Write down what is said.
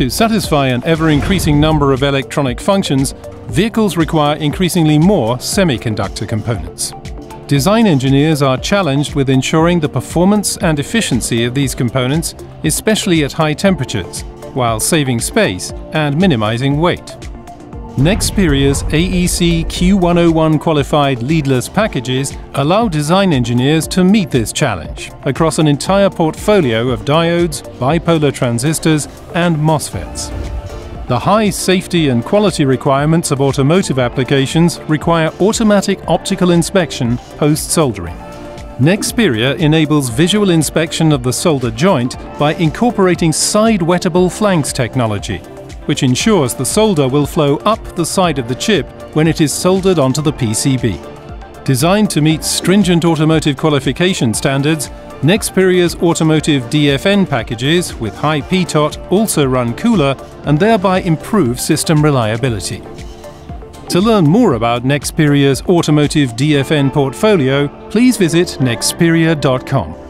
To satisfy an ever-increasing number of electronic functions, vehicles require increasingly more semiconductor components. Design engineers are challenged with ensuring the performance and efficiency of these components, especially at high temperatures, while saving space and minimizing weight. Nexperia's AEC-Q101 qualified leadless packages allow design engineers to meet this challenge across an entire portfolio of diodes, bipolar transistors, and MOSFETs. The high safety and quality requirements of automotive applications require automatic optical inspection post-soldering. Nexperia enables visual inspection of the solder joint by incorporating side-wettable flanks technology, which ensures the solder will flow up the side of the chip when it is soldered onto the PCB. Designed to meet stringent automotive qualification standards, Nexperia's automotive DFN packages with high PTOT also run cooler and thereby improve system reliability. To learn more about Nexperia's automotive DFN portfolio, please visit nexperia.com.